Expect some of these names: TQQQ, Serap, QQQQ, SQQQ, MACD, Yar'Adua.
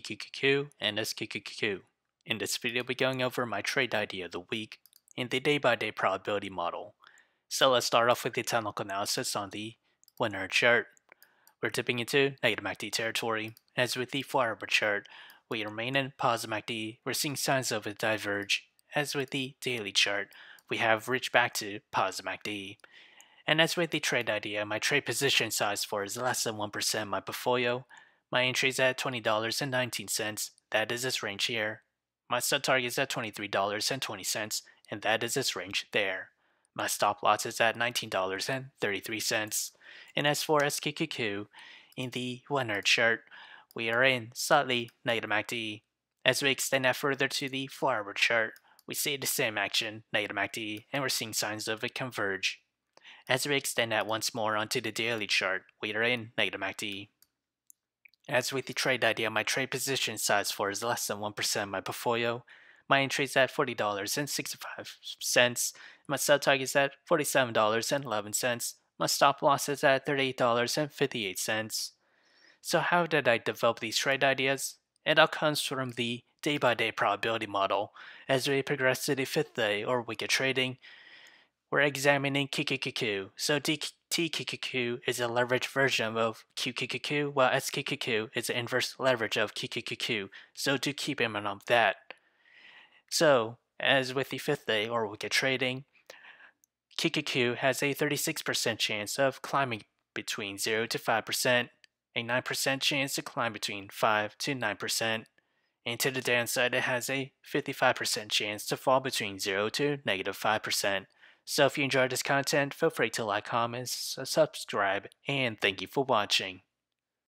TQQQ and SQQQ. In this video I'll be going over my trade idea of the week and the day-by-day probability model. So let's start off with the technical analysis on the 1 hour chart. We're dipping into negative MACD territory. As with the 4 hour chart, we remain in positive MACD. We're seeing signs of a diverge. As with the daily chart, we have reached back to positive MACD. And as with the trade idea, my trade position size for is less than 1% of my portfolio. My entry is at $20.19, that is its range here. My sub target is at $23.20, and that is its range there. My stop loss is at $19.33. And as for SQQQ, in the 1 hour chart, we are in slightly negative MACD. As we extend that further to the 4 hour chart, we see the same action, negative MACD, and we're seeing signs of a converge. As we extend that once more onto the daily chart, we are in negative MACD. As with the trade idea, my trade position size for is less than 1% of my portfolio. My entry is at $40.65. My sell target is at $47.11. My stop loss is at $38.58. So how did I develop these trade ideas? It all comes from the day-by-day probability model. As we progress to the 5th day or week of trading, we're examining QQQQ. So TQQQ is a leveraged version of QQQQ, while SQQQ is the inverse leverage of QQQQ. So do keep in mind on that. So, as with the 5th day or week of trading, QQQ has a 36% chance of climbing between 0 to 5%, a 9% chance to climb between 5 to 9%, and to the downside it has a 55% chance to fall between 0 to negative 5%. So if you enjoyed this content, feel free to like, comment, subscribe, and thank you for watching.